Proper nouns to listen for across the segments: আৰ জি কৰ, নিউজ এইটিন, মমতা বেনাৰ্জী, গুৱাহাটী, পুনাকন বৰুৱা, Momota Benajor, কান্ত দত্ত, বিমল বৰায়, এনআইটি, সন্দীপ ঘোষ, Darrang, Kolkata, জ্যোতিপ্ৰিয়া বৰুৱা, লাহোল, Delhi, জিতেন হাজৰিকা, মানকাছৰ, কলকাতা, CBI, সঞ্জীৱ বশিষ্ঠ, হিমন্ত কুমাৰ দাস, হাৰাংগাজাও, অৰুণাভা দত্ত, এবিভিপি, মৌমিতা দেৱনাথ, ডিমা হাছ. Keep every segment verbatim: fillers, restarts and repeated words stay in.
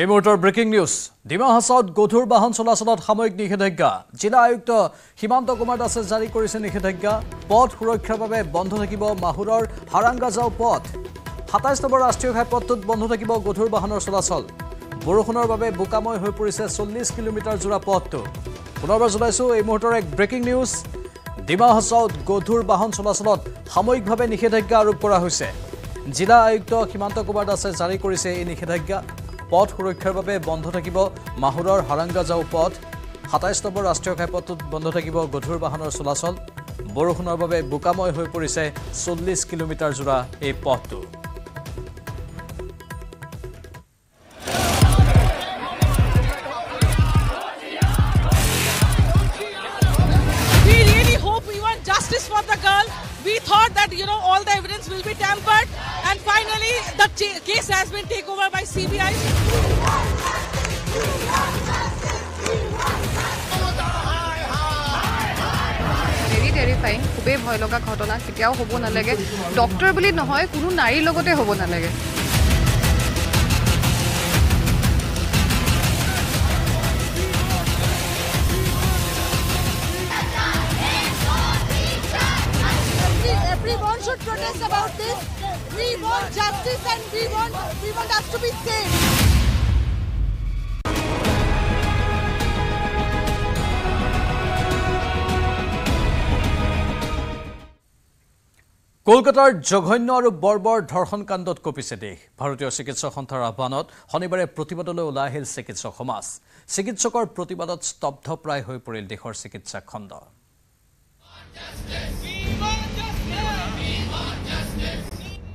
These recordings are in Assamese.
এই মুহূৰ্তৰ ব্ৰেকিং নিউজ ডিমা হাছত গধুৰ বাহন চলাচলত সাময়িক নিষেধাজ্ঞা জিলা আয়ুক্ত হিমন্ত কুমাৰ দাসে জাৰি কৰিছে নিষেধাজ্ঞা পথ সুৰক্ষাৰ বাবে বন্ধ থাকিব মাহুৰৰ হাৰাংগাজাও পথ সাতাইশ নম্বৰ ৰাষ্ট্ৰীয় ঘাইপথত বন্ধ থাকিব গধুৰ বাহনৰ চলাচল বৰষুণৰ বাবে বোকাময় হৈ পৰিছে চল্লিশ কিলোমিটাৰ জুৰা পথটো পুনৰবাৰ জনাইছো এই মুহূৰ্তৰ এক ব্ৰেকিং নিউজ ডিমা হাছত গধুৰ বাহন চলাচলত সাময়িকভাৱে নিষেধাজ্ঞা আৰোপ কৰা হৈছে জিলা আয়ুক্ত হিমন্ত কুমাৰ দাসে জাৰি কৰিছে এই নিষেধাজ্ঞা পথ সুৰক্ষাৰ বাবে বন্ধ থাকিব মাহুৰৰ হাৰাংগাজাও পথ সাতাইশ নম্বৰ ৰাষ্ট্ৰীয় ঘাইপথত বন্ধ থাকিব গধুৰ বাহনৰ চলাচল বৰষুণৰ বাবে বোকাময় হৈ পৰিছে চল্লিশ কিলোমিটাৰ জুৰা এই পথটো We really hope we want justice for the girl we thought that you know all the evidence will be tampered and finally the case has been taken over by C B I. Very terrifying. खूबे भय लगा घटना कितियाओ होबो ना लगे डॉक्टर बुली নহয় কোনো নারী লগতে হবো না লাগে Everyone should protest about this. We want justice and we want we want us to be safe. কলকাতাৰ জঘন্য আৰু বৰ্বৰ ধৰ্ষণ কাণ্ডত কপিছে দেশ ভাৰতীয় চিকিৎসক সন্থাৰ আহ্বানত শনিবাৰে প্ৰতিবাদলৈ ওলাই আহিল চিকিৎসক সমাজ চিকিৎসকৰ প্ৰতিবাদত স্তব্ধ প্ৰায় হৈ পৰিল দেশৰ চিকিৎসা খণ্ড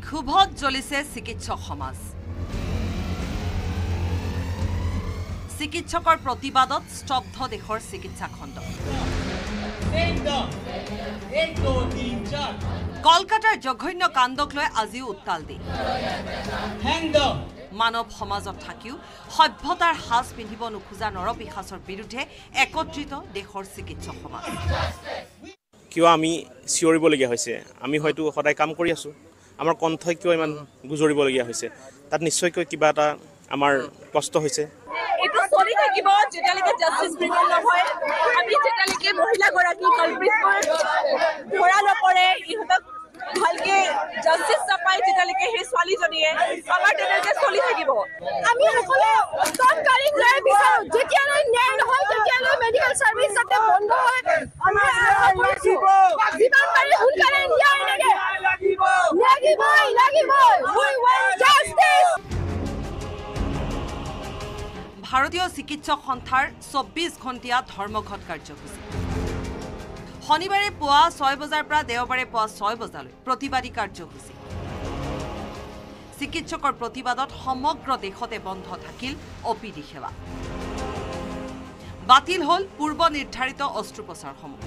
ক্ষোভত জ্বলিছে চিকিৎসক সমাজ চিকিৎসকৰ প্ৰতিবাদত স্তব্ধ দেশৰ চিকিৎসা খণ্ড কলকাতাৰ জঘন্য কাণ্ডক লৈ আজিও উত্তাল দি মানৱ সমাজত থাকিও সভ্যতাৰ সাজ পিন্ধিব নোখোজা নৰপিশাচৰ বিৰুদ্ধে একত্ৰিত দেশৰ চিকিৎসক সমাজ কিয় আমি চিঞৰিবলগীয়া হৈছে আমি হয়তো সদায় কাম কৰি আছো আমাৰ কণ্ঠ কিয় ইমান গুজৰিবলগীয়া হৈছে তাত নিশ্চয়কৈ কিবা এটা আমাৰ কষ্ট হৈছে এটো চলি থাকিব যেতিয়ালৈকে জাস্টিস বিলন নহয় আমি যেতিয়ালৈকে মহিলা গৰাকী কলপ্ৰিছৰ ধৰা নপৰে ইহঁতক ভালকে জাস্টিস নাপায় যেতিয়ালৈকে সেই ছোৱালীজনীয়ে আমাৰ তেনেকে চলি থাকিব আমি সকলো সব কাৰিক লৈ বিচাৰো যেতিয়ালৈ ন্যায় নহয় তেতিয়ালৈ মেডিকেল সার্ভিস যাতে বন্ধ হয় আমাৰ জীৱন পাৰি সোনকালে ন্যায় লাগে Laggy boy, laggy boy, we want justice. ভাৰতীয় চিকিৎসক সন্থাৰ চৌব্বিশ ঘণ্টীয়া ধৰ্মঘট কাৰ্যসূচী শনিবাৰে পুৱা ছয় বজাৰ পৰা দেওবাৰে পুৱা ছয় বজালৈ প্ৰতিবাদী কাৰ্যসূচী চিকিৎসকৰ প্ৰতিবাদত সমগ্ৰ দেশতে বন্ধ থাকিল অপিডি সেৱা বাতিল হ'ল পূৰ্ব নিৰ্ধাৰিত অস্ত্ৰোপচাৰসমূহ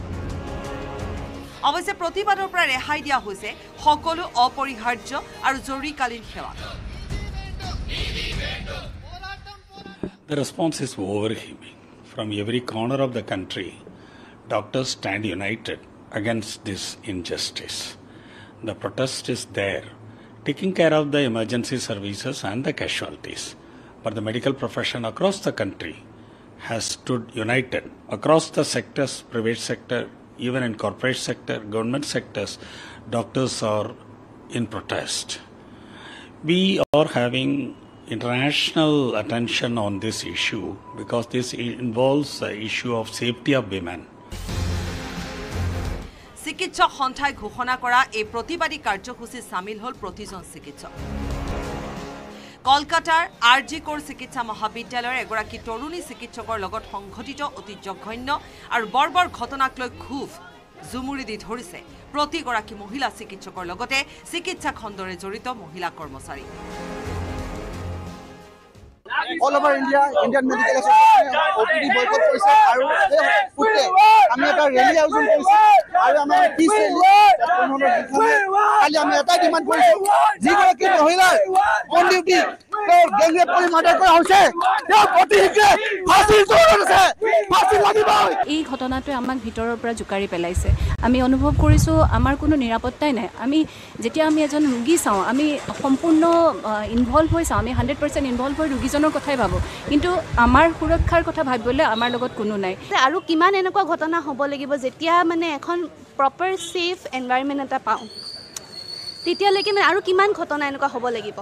অৱশ্যে প্ৰতিবাদৰ পৰা ৰেহাই দিয়া হৈছে সকলো অপৰিহাৰ্য আৰু জৰুৰীকালীন সেৱা The response is overwhelming from every corner of the country doctors stand united against this injustice The protest is there taking care of the emergency services and the casualties but the medical profession across the country has stood united across the sectors private sector Even in corporate sector, government sectors, doctors are in protest. We are having international attention on this issue because this involves the issue of safety of women. চিকিৎসক সন্থাই ঘোষণা কৰা এই প্ৰতিবাদী কাৰ্যসূচী সামিল হ'ল প্ৰতিজন চিকিৎসক। কলকাতাৰ আৰ জি কৰ চিকিৎসা মহাবিদ্যালয়ৰ এগৰাকী তৰুণী চিকিৎসকৰ লগত সংঘটিত অতি জঘন্য আৰু বৰ্বৰ ঘটনাক লৈ ক্ষোভ জুমুৰি দি ধৰিছে প্ৰতিগৰাকী মহিলা চিকিৎসকৰ লগতে চিকিৎসা খণ্ডৰে জড়িত মহিলা কৰ্মচাৰী all over India Indian Medical এছ'চিয়েচনে অপিডি বয়কট কৰিছে আৰু পুতে আমি এটা ৰেলী আয়োজন কৰিছো আৰু আমাৰ পিছ ৰেলী কালি আমি এটা ডিমান্ড কৰিছো যিগৰাকী মহিলা অন ডিউটি এই ঘটনাটোৱে আমাক ভিতৰৰ পৰা জুকাৰি পেলাইছে। আমি অনুভৱ কৰিছো আমাৰ কোনো নিৰাপত্তাই নাই। আমি যেতিয়া আমি এজন ৰোগী চাওঁ, আমি সম্পূৰ্ণ ইনভলভ হৈ চাওঁ, আমি হাণ্ড্ৰেড পাৰ্চেণ্ট ইনভলভ হৈ ৰোগীজনৰ কথাই ভাবোঁ, কিন্তু আমাৰ সুৰক্ষাৰ কথা ভাবিবলৈ আমাৰ লগত কোনো নাই। আৰু কিমান এনেকুৱা ঘটনা হ'ব লাগিব যেতিয়া মানে এখন প্ৰপাৰ ছেফ এনভাইৰনমেণ্ট এটা পাওঁ, তেতিয়ালৈকে মানে আৰু কিমান ঘটনা এনেকুৱা হ'ব লাগিব।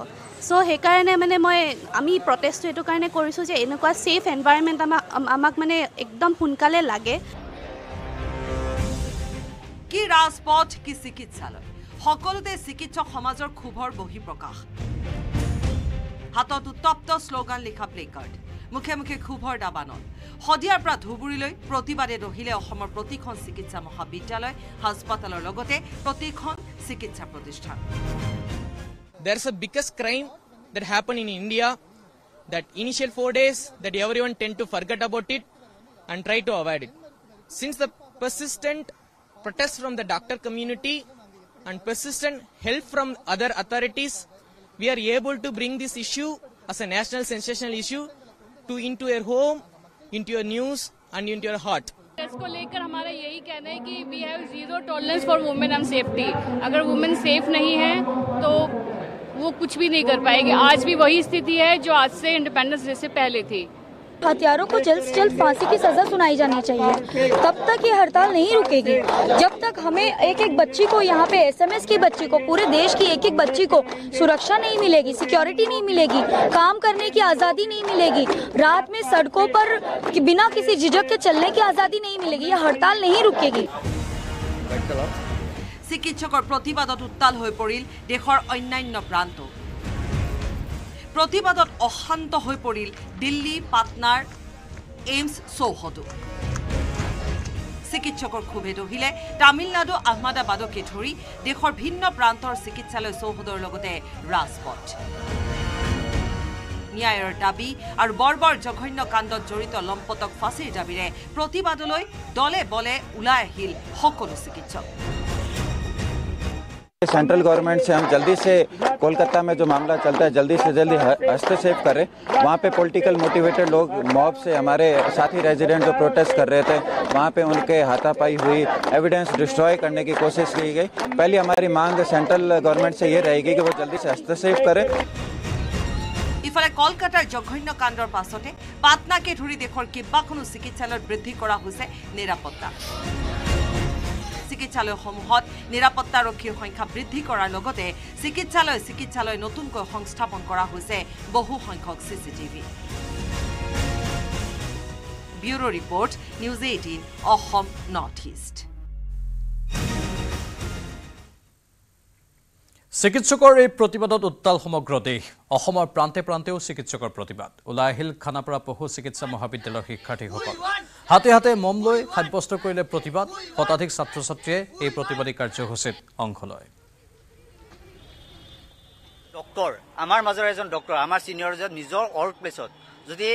সো সেইকাৰণে মানে মই আমি প্ৰটেষ্টটো এইটো কাৰণে কৰিছোঁ যে এনেকুৱা ছেফ এনভাইৰনমেণ্ট আমাক মানে একদম সোনকালে লাগে। কি ৰাজপথ কি চিকিৎসালয়, সকলোতে চিকিৎসক সমাজৰ ক্ষোভৰ বহিঃপ্ৰকাশ। হাতত উত্তপ্ত শ্লোগান লিখা প্লেকাৰ্ড, মুখে মুখে ক্ষোভৰ দাবানল। শদিয়াৰ পৰা ধুবুৰীলৈ প্ৰতিবাদে দহিলে অসমৰ প্ৰতিখন চিকিৎসা মহাবিদ্যালয়, হাস্পাতালৰ লগতে প্ৰতিখন চিকিৎসা প্ৰতিষ্ঠান। There is a biggest crime that happened in India, that initial four days that everyone tend to forget about it and try to avoid it. Since the persistent protests from the doctor community and persistent help from other authorities, we are able to bring this issue as a national sensational issue to into your home, into your news and into your heart. इसको लेकर हमारा यही कहना है कि we have zero tolerance for women and safety. अगर women safe नहीं है तो वो कुछ भी नहीं कर पाएगी। आज भी वही स्थिति है जो आज से इंडिपेंडेंस डे से पहले थी। हत्यारों को जल्द से जल्द फांसी की सजा सुनाई जानी चाहिए। तब तक ये हड़ताल नहीं रुकेगी जब तक हमें एक एक बच्ची को यहाँ पे एस एम एस की बच्ची को, पूरे देश की एक एक बच्ची को सुरक्षा नहीं मिलेगी, सिक्योरिटी नहीं मिलेगी, काम करने की आज़ादी नहीं मिलेगी, रात में सड़कों पर बिना किसी झिझक के चलने की आज़ादी नहीं मिलेगी। ये हड़ताल नहीं रुकेगी। चिकित्सकर प्रतिबादत उत्ताल हो परिल देशर अन्यान्य प्रांत। प्रतिবাদত অশান্ত হৈ পৰিল দিল্লী, পাটনাৰ, এইমছ চৌহদো। চিকিৎসকৰ ক্ষোভে দহিলে তামিলনাডু, আহমেদাবাদকে ধৰি দেশৰ ভিন্ন প্ৰান্তৰ চিকিৎসালয় চৌহদৰ লগতে ৰাজপথ। ন্যায়ৰ দাবী আৰু বৰ্বৰ জঘন্য কাণ্ডত জড়িত লম্পটক ফাঁচিৰ দাবীৰে প্ৰতিবাদলৈ দলে বলে ওলাই আহিল সকলো চিকিৎসক। सेंट्रल गवर्नमेंट से हम जल्दी से कोलकाता में जो मामला चलता है जल्दी से जल्दी हस्तक्षेप करें। वहाँ पे पॉलिटिकल मोटिवेटेड लोग मॉब से हमारे साथी रेजिडेंट जो प्रोटेस्ट कर रहे थे वहाँ पे उनके हाथापाई हुई, एविडेंस डिस्ट्रॉय करने की कोशिश की गई। पहले हमारी मांग सेंट्रल गवर्नमेंट से ये रहेगी कि वो जल्दी से हस्तक्षेप करें। इफाले कोलकातार जघन्य कांडर पाछते पाटनाके धरि देशर केइबाखनो चिकित्सालय बृद्धि करा होइसे निरापत्ता। চিকিৎসালয়সমূহত নিৰাপত্তাৰক্ষীৰ সংখ্যা বৃদ্ধি কৰাৰ লগতে চিকিৎসালয় চিকিৎসালয় নতুনকৈ সংস্থাপন কৰা হৈছে বহু সংখ্যক C C T V. Bureau' report, নিউজ এইটিন Assam north east. চিকিৎসকৰ এই প্ৰতিবাদত উত্তাল সমগ্ৰ দেশ। অসমৰ প্ৰান্তে প্ৰান্তেও চিকিৎসকৰ প্ৰতিবাদ। ওলাই আহিল খানাপাৰা পশু চিকিৎসা মহাবিদ্যালয়ৰ শিক্ষাৰ্থীসকল। হাতে হাতে মম লৈ সাব্যস্ত কৰিলে প্ৰতিবাদ। শতাধিক ছাত্ৰ ছাত্ৰীয়ে এই প্ৰতিবাদী কাৰ্যসূচীত অংশ লয়। ডক্টৰ, আমাৰ মাজৰ এজন ডক্টৰ, আমাৰ ছিনিয়ৰ এজন নিজৰ ৱৰ্ক প্লেছত যদি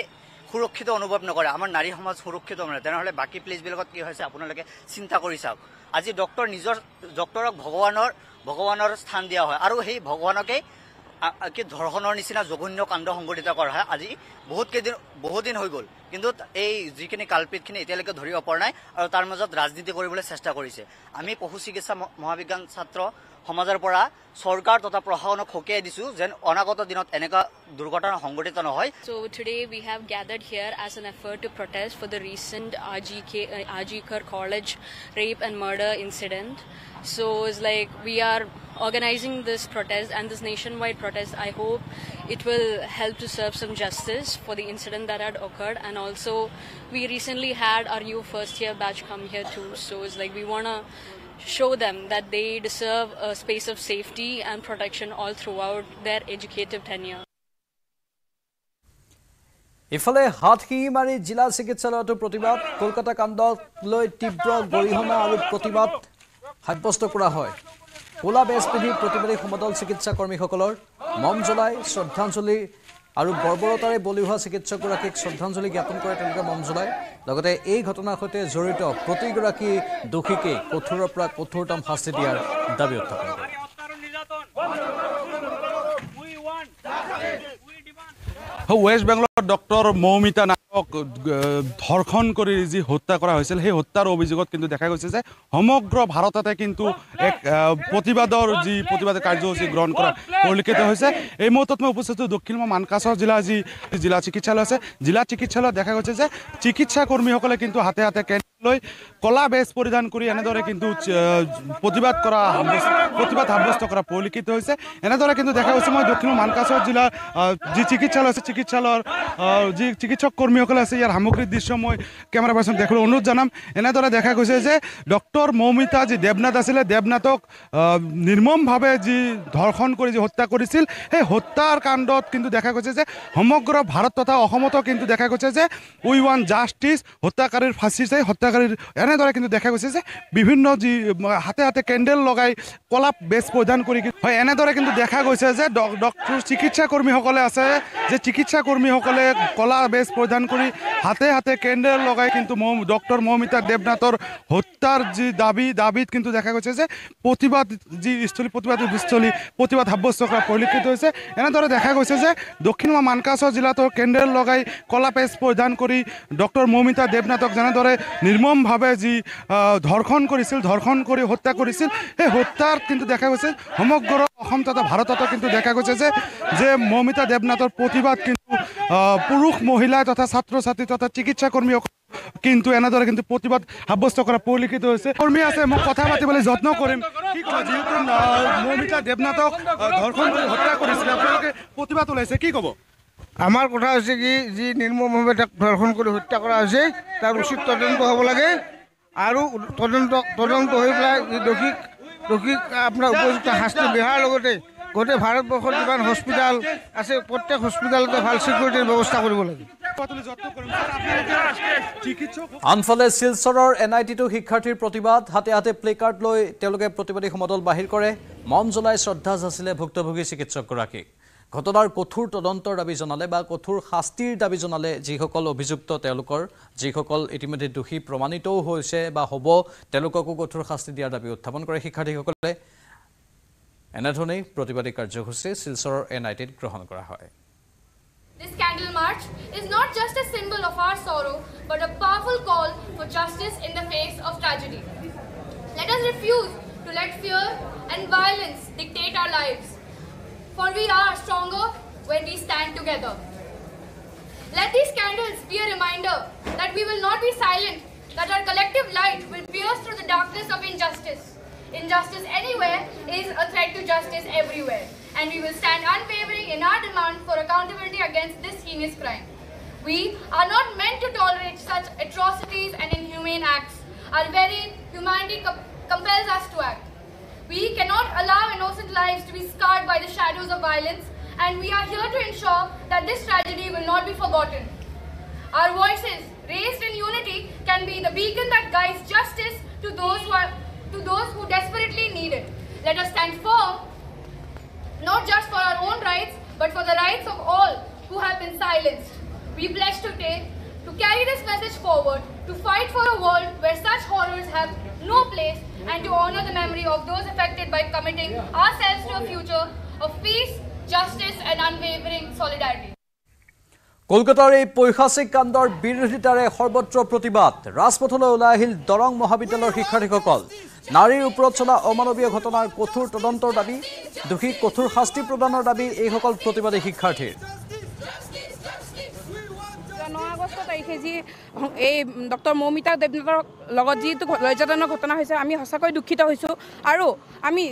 সুৰক্ষিত অনুভৱ নকৰে, আমাৰ নাৰী সমাজ সুৰক্ষিত নহয়, তেনেহ'লে বাকী প্লেচবিলাকত কি হৈছে আপোনালোকে চিন্তা কৰি চাওক। আজি ডক্টৰ নিজৰ ডক্টৰক ভগৱানৰ ভগৱানৰ স্থান দিয়া হয় আৰু সেই ভগৱানকে কি ধৰ্ষণৰ নিচিনা জঘন্য কাণ্ড সংঘটিত কৰা হয়। আজি বহুত কেইদিন বহুদিন হৈ গ'ল, কিন্তু এই যিখিনি কালপিতখিনি এতিয়ালৈকে ধৰিব পৰা নাই আৰু তাৰ মাজত ৰাজনীতি কৰিবলৈ চেষ্টা কৰিছে। আমি পশু চিকিৎসা মহাবিজ্ঞান ছাত্ৰ সমাজৰ পৰা চৰকাৰ তথা প্ৰশাসনক সকীয়াই দিছোঁ যেন অনাগত দিনত এনেকুৱা দুৰ্ঘটনা সংঘটিত নহয়। So today we have gathered here as an effort to protest for the recent R G Kar college rape and murder incident. So it's like we are organizing this protest and this nationwide protest. I hope it will help to serve some justice for the incident that had occurred, and also we recently had our new first year batch come here too. So it's like we want to show them that they deserve a space of safety and protection all throughout their educative tenure. ইফালে হাতখিমাৰী জিলা চিকিৎসালয়তো প্ৰতিবাদ। কলকাতা কাণ্ডক লৈ তীব্ৰ গৰিহণা আৰু প্ৰতিবাদ সাব্যস্ত কৰা হয়। কোলা বেচ পিন্ধি প্ৰতিবাদী সমদল চিকিৎসাকৰ্মীসকলৰ মম জ্বলাই শ্ৰদ্ধাঞ্জলি আৰু বৰ্বৰতাৰে বলি হোৱা চিকিৎসকগৰাকীক শ্ৰদ্ধাঞ্জলি জ্ঞাপন কৰে তেওঁলোকে মম জ্বলায়। লগতে এই ঘটনাৰ সৈতে জড়িত প্ৰতিগৰাকী দোষীকে কঠোৰৰ পৰা কঠোৰতম শাস্তি দিয়াৰ দাবী উত্থাপন কৰে। West Bengal Doctor Momota Benajor Darrang Kori ji hotta kora hoysil. He hotta obhijogot kintu dekha goyse je homogro Bharotate kintu ek protibador ji protibador karjo hoyse grohon kora polkite hoyse. Ei muhurtot me uposthit dokhin ma Mankasar jila ji jila chikitsalay ase jila chikitsalay dekha goyse je chikitsa kormi hokole kintu hate hate ken loi kola base poridan kori enadore kintu protibad kora protibad habrosto kora polkite hoyse enadore kintu dekha goyse moi dokhin ma Mankasar jila ji chikitsalay ase chikitsalor যে চিকিৎসক কর্মীসকল আছে ইয়ার সামগ্রিক দৃশ্য মই ক্যামেরা পার্সন দেখলো অনুরোধ জানাম এনেদরে দেখা গৈছে যে ডক্টর মৌমিতা যে দেবনাথ আছিলে দেবনাথক নির্মমভাৱে যে ধর্ষণ কৰি যে হত্যা কৰিছিল হে হত্যাৰ কাণ্ডত কিন্তু দেখা গৈছে যে সমগ্র ভাৰত তথা অসমত কিন্তু দেখা গৈছে যে উই ওয়ান জাস্টিস হত্যাকাৰীৰ ফাঁচি চাই হত্যাকাৰীৰ এনেদৰে কিন্তু দেখা গৈছে যে বিভিন্ন যে হাতে হাতে কেন্ডেল লগাই কলাপ বেছ পৰিধান কৰি হয় এনেদৰে কিন্তু দেখা গৈছে যে ডক্টৰ চিকিৎসা কৰ্মীসকলে আছে যে চিকিৎসা কৰ্মীসকলে কলা বেশ প্রদান করি হাতে হাতে ক্যান্ডেল লগায় কিন্তু ডক্টর মৌমিতা দেবনাথর হত্যার যে দাবি দাবিত কিন্তু দেখা গেছে যে প্রতিবাদ যে স্থলী প্রতিবাদ স্থলী প্রতিবাদ সাব্যস্ত কৰা পৰিলক্ষিত হৈছে এনেদৰে দেখা গৈছে যে দক্ষিণ মানকাছৰ জিলাত ক্যান্ডেল লগাই কলা বেশ প্রদান কৰি ডক্টর মৌমিতা দেবনাথক যেনেদৰে নির্মমভাৱে যি ধর্ষণ কৰিছিল ধর্ষণ কৰি হত্যা কৰিছিল সেই হত্যাৰ কিন্তু দেখা গৈছে সমগ্ৰ অসম তথা ভাৰতত কিন্তু দেখা গৈছে যে যে মৌমিতা দেবনাথৰ প্রতিবাদ কিন্তু পুরুষ মহিলা তথা ছাত্র ছাত্রী তথা চিকিৎসা কর্মী কিন্তু এনেদরে কিন্তু প্রতিবাদ সাব্যস্ত করা পরিলক্ষিত হয়েছে কর্মী আছে মোক কথা পাতিবলৈ যত্ন কৰিম কি কয় যেহেতু মৌমিতা দেবনাথক ধর্ষণ কৰি হত্যা কৰিছিল আপোনালোকে প্রতিবাদ ওলাইছে কি কব আমার কথা হচ্ছে কি যে নির্মমভাবে ধর্ষণ কৰি হত্যা কৰা হৈছে তাৰ উচিত তদন্ত হব লাগে আৰু তদন্ত তদন্ত হৈ পেলাই দোষীক দোষীক আপোনাৰ উপযুক্ত শাস্তি বিহাৰ লগতে গোটে ভারতবর্ষের যান হসপিটাল আছে প্রত্যেক হসপিটালতে ভাল সিকিউরিটির ব্যবস্থা করব লাগে আনফালে শিলচৰৰ এনআইটিটো শিক্ষাৰ্থীৰ প্রতিবাদ হাতে হাতে প্লেকার্ড লৈ তেওঁলোকে প্রতিবাদী সমদল বাহিৰ কৰে মন জ্বলাই শ্রদ্ধা যাচিলে ভুক্তভোগী চিকিৎসকগৰাকী ঘটনাৰ কঠোৰ তদন্তৰ দাবী জনালে বা কঠোৰ শাস্তিৰ দাবী জনালে যিসকল অভিযুক্ত তেওঁলোকৰ যিসকল ইতিমধ্যে দোষী প্ৰমাণিতও হৈছে বা হ'ব তেওঁলোককো কঠোৰ শাস্তি দিয়াৰ দাবী উত্থাপন কৰে শিক্ষাৰ্থীসকলে Anatony, Protibadi Karjohuse, Silsor, and I did Krohan Krahoi. This candle march is not just a symbol of our sorrow, but a powerful call for justice in the face of tragedy. Let us refuse to let fear and violence dictate our lives, for we are stronger when we stand together. Let these candles be a reminder that we will not be silent, that our collective light will pierce through the darkness of injustice. Injustice anywhere is a threat to justice everywhere, and we will stand unwavering in our demand for accountability against this heinous crime. We are not meant to tolerate such atrocities and inhumane acts. Our very humanity com compels us to act. We cannot allow innocent lives to be scarred by the shadows of violence, and we are here to ensure that this tragedy will not be forgotten. Our voices, raised in unity, can be the beacon that guides justice to those who are to those who desperately need it. Let us stand firm, not just for our own rights, but for the rights of all who have been silenced. We pledge today to carry this message forward, to fight for a world where such horrors have no place, and to honor the memory of those affected by committing ourselves to a future of peace, justice, and unwavering solidarity. কলকাতাৰ এই পৈশাচিক কাণ্ডৰ বিৰোধিতাৰে সৰ্বত্ৰ প্ৰতিবাদ ৰাজপথলৈ ওলাই আহিল দৰং মহাবিদ্যালয়ৰ শিক্ষাৰ্থীসকল নাৰীৰ ওপৰত চলা অমানৱীয় ঘটনাৰ কঠোৰ তদন্তৰ দাবী দোষীক কঠোৰ শাস্তি প্ৰদানৰ দাবী এইসকল প্ৰতিবাদী শিক্ষাৰ্থীৰ নয় আগষ্ট তাৰিখে যি এই ডক্টৰ মৌমিতা দেৱনাথৰ লগত যি লজ্জাজনক ঘটনা হৈছে আমি হসাকৈ দুখিত হৈছো আৰু আমি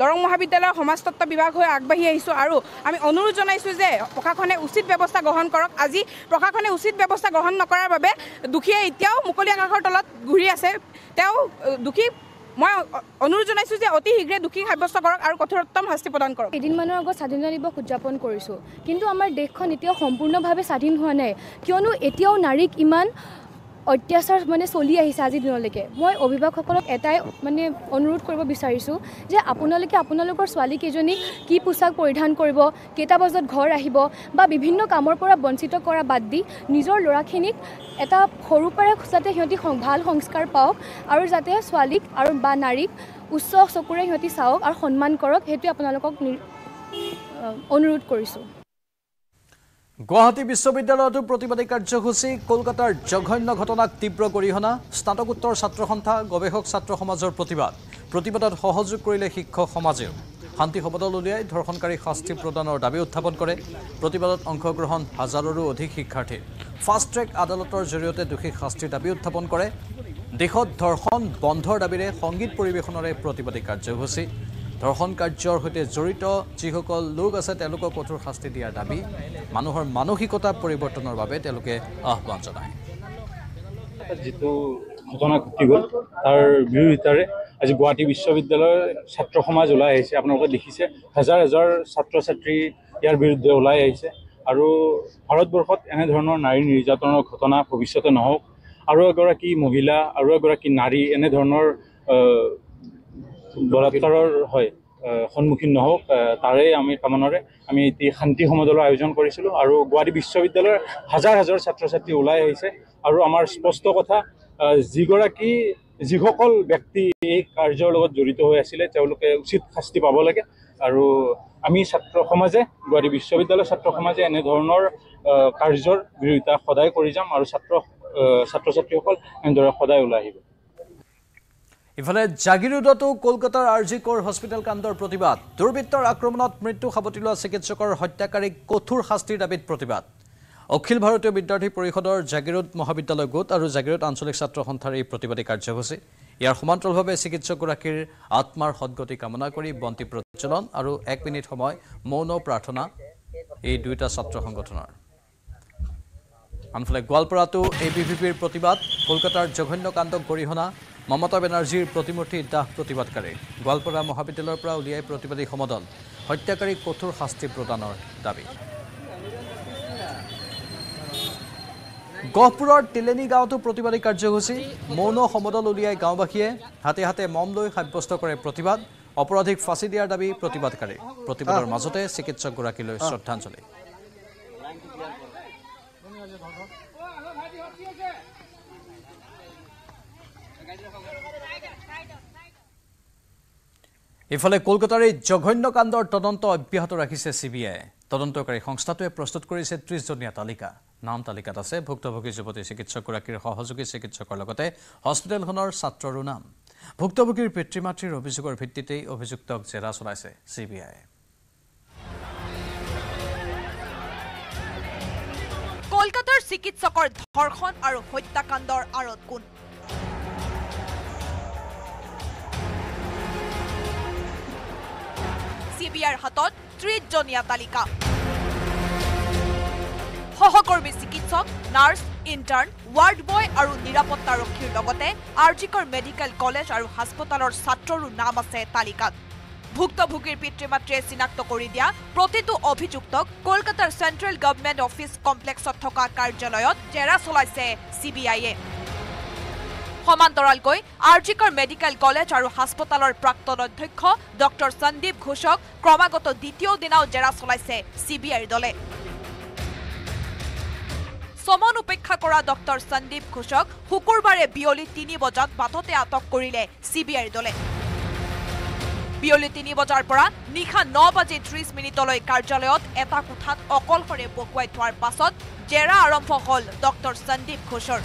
দৰং মহাবিদ্যালয়ৰ সমাজতত্ব বিভাগ হৈ আগবাঢ়ি আহিছো আৰু আমি অনুৰোধ জনাইছো যে প্ৰশাসনে উচিত ব্যৱস্থা গ্ৰহণ কৰক আজি প্ৰশাসনে উচিত ব্যৱস্থা গ্ৰহণ নকৰাৰ বাবে দুখীয়ে এতিয়াও মুকলি আকাশৰ তলত ঘূৰি আছে তেওঁ দুখী মই অনুৰোধ জনাইছো যে অতি শীঘ্ৰে দুখী সাব্যস্ত কৰক আৰু কঠোৰতম শাস্তি প্ৰদান কৰক এদিনমানৰ আগত স্বাধীনতা দিৱস উদযাপন কৰিছোঁ কিন্তু আমাৰ দেশখন এতিয়াও সম্পূৰ্ণভাৱে স্বাধীন হোৱা নাই কিয়নো এতিয়াও নাৰীক ইমান অত্যাচাৰ মানে চলি আহিছে আজিৰ দিনলৈকে মই অভিভাৱকসকলক এটাই মানে অনুৰোধ কৰিব বিচাৰিছোঁ যে আপোনালোকে আপোনালোকৰ ছোৱালী কেজনীক কি পোছাক পৰিধান কৰিব কেইটা বজাত ঘৰ আহিব বা বিভিন্ন কামৰ পৰা বঞ্চিত কৰা বাদ দি নিজৰ ল'ৰাখিনিক এটা সৰু পৰা যাতে সিহঁতি ভাল সংস্কাৰ পাওক আৰু যাতে ছোৱালীক আৰু বা নাৰীক উচ্চ চকুৰে সিহঁতি চাওক আৰু সন্মান কৰক সেইটো আপোনালোকক অনুৰোধ কৰিছোঁ Guwahati Biswabidyaloyto protibadi karjohusi Kolkatar joghonno ghotonak tibro gorihona snatokottor chhatro sontha gobeshok chhatro somajor protibad protibadot sohojog korile shikkhok somaje শান্তি শপতল উলিয়াই ধর্ষণকারী শাস্তি প্রদানৰ দাবী উত্থাপন কৰে প্ৰতিবাদত অংশগ্ৰহণ হাজাৰৰো অধিক শিক্ষাৰ্থী ফাষ্ট ট্ৰেক আদালতৰ জৰিয়তে দুখী শাস্তিৰ দাবী উত্থাপন কৰে দেশত ধৰ্ষণ বন্ধৰ দাবীৰে সংগীত পৰিবেশনৰে প্ৰতিবাদী কাৰ্যসূচী ধৰ্ষণ কাৰ্যৰ সৈতে জড়িত যিসকল লোক আছে তেওঁলোকক কঠোৰ শাস্তি দিয়াৰ দাবী মানুহৰ মানসিকতা পৰিৱৰ্তনৰ বাবে তেওঁলোকে আহ্বান জনায় যিটো ঘটনা ঘটিগল তাৰ বিৰুদ্ধে আজি গুৱাহাটী বিশ্ববিদ্যালয়ৰ ছাত্ৰ সমাজ ওলাই আহিছে আপোনালোকে দেখিছে হাজাৰ হাজাৰ ছাত্ৰ ছাত্ৰী ইয়াৰ বিৰুদ্ধে ওলাই আহিছে আৰু ভাৰতবৰ্ষত এনে ধৰণৰ নাৰী নিৰ্যাতনৰ ঘটনা ভৱিষ্যতে নহওক আৰু এগৰাকী মহিলা আৰু এগৰাকী নাৰী এনে ধৰণৰ বলাৎকাৰৰ হয় সন্মুখীন নহওক তাৰে আমি কামনাৰে আমি এই শান্তি সমাজৰ আয়োজন কৰিছিলোঁ আৰু গুৱাহাটী বিশ্ববিদ্যালয়ৰ হাজাৰ হাজাৰ ছাত্ৰ ছাত্ৰী ওলাই আহিছে আৰু আমাৰ স্পষ্ট কথা যিগৰাকী যিসকল ব্যক্তি এই কাৰ্যৰ লগত জড়িত হৈ আছিলে তেওঁলোকে উচিত শাস্তি পাব লাগে আৰু আমি ছাত্ৰ সমাজে গুৱাহাটী বিশ্ববিদ্যালয়ৰ ছাত্ৰ সমাজে এনে ধৰণৰ কাৰ্যৰ বিৰুদ্ধে সদায় কৰি যাম আৰু ছাত্ৰ ছাত্ৰ ছাত্ৰীসকল এনেদৰে সদায় ওলাই আহিব ইফালে জাগিৰোডতো কলকাতাৰ আৰজি কৰ হস্পিটেল কাণ্ডৰ প্ৰতিবাদ দুৰ্বৃত্তৰ আক্ৰমণত মৃত্যু সাৱটি লোৱা চিকিৎসকৰ হত্যাকাৰীক কঠোৰ শাস্তিৰ দাবীত প্ৰতিবাদ অখিল ভাৰতীয় বিদ্যাৰ্থী পৰিষদৰ জাগিৰোড মহাবিদ্যালয় গোট আৰু জাগিৰোড আঞ্চলিক ছাত্ৰ সন্থাৰ এই প্ৰতিবাদী কাৰ্যসূচী ইয়াৰ সমান্তৰালভাৱে চিকিৎসকগৰাকীৰ আত্মাৰ সদ্গতি কামনা কৰি বন্তি প্ৰজ্বলন আৰু এক মিনিট সময় মৌন প্ৰাৰ্থনা এই দুটা ছাত্ৰ সংগঠনৰ আনফালে গোৱালপাৰাতো এবিভিপিৰ প্ৰতিবাদ কলকাতাৰ জঘন্য কাণ্ডক গৰিহণা মমতা বেনাৰ্জীৰ প্ৰতিমূৰ্তি দাহ প্ৰতিবাদকাৰী গোৱালপাৰা মহাবিদ্যালয়ৰ পৰা উলিয়াই প্ৰতিবাদী সমদল হত্যাকাৰীক কঠোৰ শাস্তি প্ৰদানৰ দাবী গহপুৰৰ টিলেনি গাঁৱতো প্ৰতিবাদী কাৰ্যসূচী মৌন সমদল উলিয়াই গাঁওবাসীয়ে হাতে হাতে মম লৈ সাব্যস্ত কৰে প্ৰতিবাদ অপৰাধীক ফাঁচি দিয়াৰ দাবী প্ৰতিবাদকাৰী প্ৰতিবাদৰ মাজতে চিকিৎসকগৰাকীলৈ শ্ৰদ্ধাঞ্জলি ইফালে কলকাতাৰ এই জঘন্য কাণ্ডৰ তদন্ত অব্যাহত ৰাখিছে চিবিআই তদন্তকাৰী সংস্থাটোৱে প্ৰস্তুত কৰিছে ত্ৰিশ জনীয়া তালিকা নাম তালিকাত আছে ভুক্তভোগী যুৱতী চিকিৎসকগৰাকীৰ সহযোগী চিকিৎসকৰ লগতে হস্পিটেলখনৰ ছাত্ৰৰো নাম ভুক্তভোগীৰ পিতৃ মাতৃৰ অভিযোগৰ ভিত্তিতেই অভিযুক্তক জেৰা চলাইছে চিবিআই কলকাতাৰ চিকিৎসকৰ ধৰ্ষণ আৰু হত্যাকাণ্ডৰ আঁৰত কোন চিবিআইৰ হাতত ত্ৰিশ জনীয়া তালিকা সহকর্মী চিকিৎসক নার্স ইন্টার্ন ওয়ার্ড বয় আৰু নিরাপত্তাৰক্ষীৰ লগতে আৰ্জিকৰ মেডিকেল কলেজ আৰু হাস্পতালৰ ছাত্ৰৰো নাম আছে তালিকাত ভুক্তভোগীৰ পিতৃ মাতৃয়ে চিনাক্ত কৰি দিয়া প্ৰতিটো অভিযুক্তক কলকাতাৰ চেন্ট্ৰেল গভৰ্ণমেণ্ট অফিচ কমপ্লেক্সত থকা কাৰ্যালয়ত জেৰা চলাইছে চিবিআইয়ে সমান্তৰালকৈ আৰ্জিকৰ মেডিকেল কলেজ আৰু হাস্পতালৰ প্ৰাক্তন অধ্যক্ষ ডক্টৰ সন্দীপ ঘোষক ক্ৰমাগত দ্বিতীয় দিনাও জেৰা চলাইছে চিবিআইৰ দলে সমন উপেক্ষা কৰা ডক্টৰ সন্দীপ ঘোষক শুকুৰবাৰে বিয়লি তিনি বজাত বাটতে আটক কৰিলে চিবিআইৰ দলে বিয়লি তিনি বজাৰ পৰা নিশা ন বাজি ত্ৰিশ মিনিটলৈ কাৰ্যালয়ত এটা কোঠাত অকলশৰে বকুৱাই থোৱাৰ পাছত জেৰা আৰম্ভ হল ডক্টৰ সন্দীপ ঘোষৰ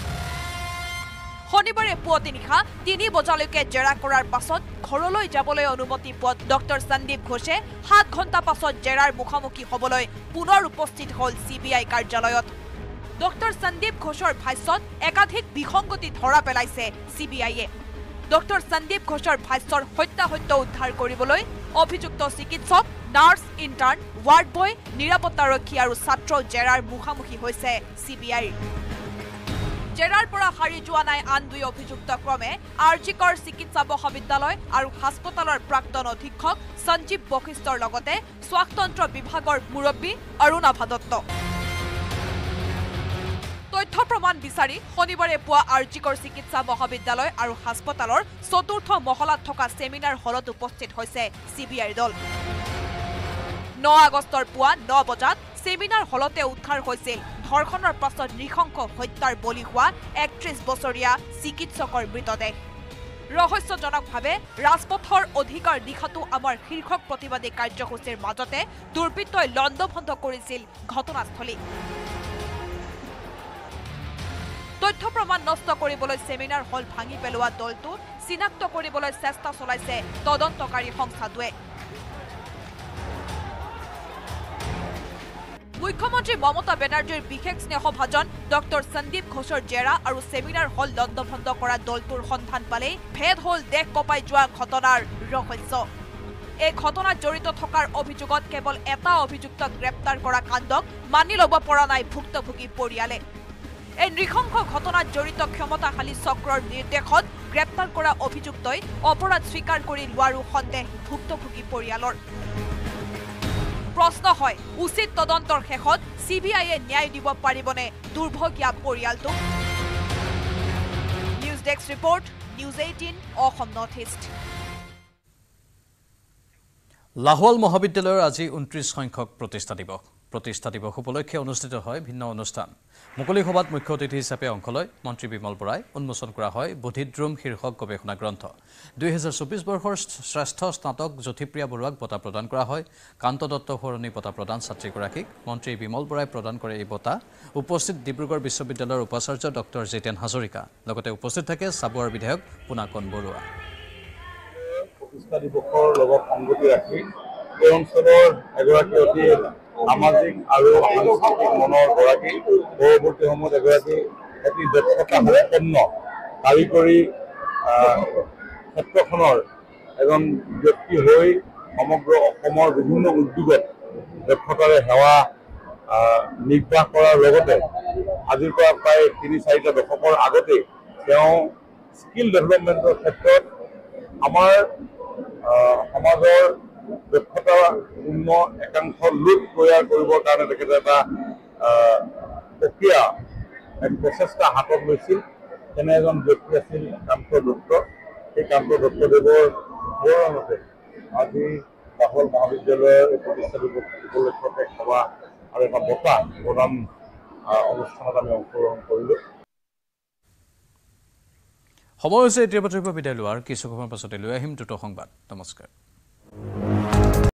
শনিবাৰে পুৱতি নিশা তিনি বজালৈকে জেৰা কৰাৰ পাছত ঘৰলৈ যাবলৈ অনুমতি পোৱা ডক্টৰ সন্দীপ ঘোষে সাত ঘণ্টা পাছত জেৰাৰ মুখামুখি হ'বলৈ পুনৰ উপস্থিত হল চিবিআই কাৰ্যালয়ত ডক্টৰ সন্দীপ ঘোষৰ ভাষ্যত একাধিক বিসংগতি ধৰা পেলাইছে চিবিআইয়ে ডক্টৰ সন্দীপ ঘোষৰ ভাষ্যৰ হত্যাহত্য উদ্ধাৰ কৰিবলৈ অভিযুক্ত চিকিৎসক নাৰ্ছ ইন্টাৰ্ন ৱাৰ্ড বয় নিৰাপত্তাৰক্ষী আৰু ছাত্ৰ জেৰাৰ মুখামুখি হৈছে চিবিআইৰ জেৰাৰ পৰা হাৰি যোৱা নাই আন দুই অভিযুক্ত ক্ৰমে আৰ্জিকৰ চিকিৎসা মহাবিদ্যালয় আৰু হাস্পতালৰ প্ৰাক্তন অধীক্ষক সঞ্জীৱ বশিষ্ঠৰ লগতে স্বাস্থ্যতন্ত্ৰ বিভাগৰ মুৰব্বী অৰুণাভা দত্ত তথ্য প্ৰমাণ বিচাৰি শনিবাৰে পুৱা আৰ্জিকৰ চিকিৎসা মহাবিদ্যালয় আৰু হাস্পতালৰ চতুৰ্থ মহলাত থকা সেমিনাৰ হলত উপস্থিত হৈছে চিবিআইৰ দল ন আগষ্টৰ পুৱা ন বজাত সেমিনাৰ হলতে উদ্ধাৰ হৈছিল ধৰ্ষণৰ পাছত নৃশংস হত্যাৰ বলি হোৱা একত্ৰিশ বছৰীয়া চিকিৎসকৰ মৃতদেহ ৰহস্যজনকভাৱে ৰাজপথৰ অধিকাৰ দিখাটো আমাৰ শীৰ্ষক প্ৰতিবাদী কাৰ্যসূচীৰ মাজতে দুৰ্বৃত্তই লণ্ডভণ্ড কৰিছিল ঘটনাস্থলী তথ্য প্ৰমাণ নষ্ট কৰিবলৈ সেমিনাৰ হল ভাঙি পেলোৱা দলটো চিনাক্ত কৰিবলৈ চেষ্টা চলাইছে তদন্তকাৰী সংস্থাটোৱে मुख्यमंत्री ममता बेनार्जीर विशेष स्नेहभाजन डॉक्टर संदीप घोषर जेरा और सेमिनार हल लण्डभण्ड कर दलटोर सन्धान पाले भेद हल देश कपाई जा घटनार रहस्य এই ঘটনাত জড়িত থকাৰ অভিযোগত কেৱল এটা অভিযুক্তক গ্ৰেপ্তাৰ কৰা কাণ্ডক মানি ল'ব পৰা নাই ভুক্তভোগী পৰিয়ালে এই নৃশংস ঘটনাত জড়িত ক্ষমতাশালী চক্ৰৰ নিৰ্দেশত গ্ৰেপ্তাৰ কৰা অভিযুক্তই অপৰাধ স্বীকাৰ কৰি লোৱাৰো সন্দেহ ভুক্তভোগী পৰিয়ালৰ प्रश्न है उचित तदंतर शेषत सीबीआई न्याय दी पारिबने दुर्भगिया परियालटो न्यूज डेस्क रिपोर्ट न्यूज अठारह असम नॉर्थ ईस्ट लाहौल महाविद्यालय आज उनत्रिश संख्यक प्रतिष्ठा दिवस प्रतिष्ठा दिवस उपलक्षे अनुष्ठित है भिन्न अनुष्ठान मुकलि सभा मुख्य अतिथि हिसापे अंश लय मंत्री विमल बराय उन्मोचन करा है बोधिद्रुम शीर्षक गवेषणा ग्रंथ দুই হাজাৰ চৌবিশ बर्षर श्रेष्ठ स्नातक ज्योतिप्रिया बरुवाक बता प्रदान करा है कान्त दत्त हरणी बता प्रदान छात्रीगराकीक मंत्री विमल बराय प्रदान करे यह बता उपस्थित डिब्रुगढ़ विश्वविद्यालयर उपाचार्य डॉक्टर जितेन हाजरिका लगते उपस्थित थाके साबुआर विधायक पुनाकन बरुवा সামাজিক আৰু সাংস্কৃতিক মনৰ গৰাকী পৰৱৰ্তী সময়ত এগৰাকী অতি দক্ষতাপূৰ্ণ কাৰিকৰী ক্ষেত্ৰখনৰ এজন ব্যক্তি হৈ সমগ্ৰ অসমৰ বিভিন্ন উদ্যোগত দক্ষতাৰে সেৱা নিৰ্বাহ কৰাৰ লগতে আজিৰ পৰা প্ৰায় তিনি চাৰিটা দশকৰ আগতে তেওঁ স্কিল ডেভেলপমেণ্টৰ ক্ষেত্ৰত আমাৰ সমাজৰ দক্ষতা উন্নত একাংশ লোক তৈয়াৰ কৰিবৰ কাৰণে তেখেতে এটা প্ৰক্ৰিয়া এক প্ৰচেষ্টা হাতত লৈছিল তেনে এজন ব্যক্তি আছিল কান্ত দত্ত সেই কান্ত দত্তদেৱৰ বৰণতে আজি লাহোল মহাবিদ্যালয়ৰ প্ৰতিষ্ঠা দিৱস উপলক্ষে এক সভা আৰু এটা বঁটা প্ৰদান অনুষ্ঠানত আমি অংশগ্ৰহণ কৰিলোঁ সময় হৈছে এতিয়া বিদায় লোৱাৰ কিছু সময়ৰ পাছতে লৈ আহিম দুটো সংবাদ নমস্কাৰ